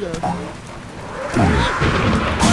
Yes, yes.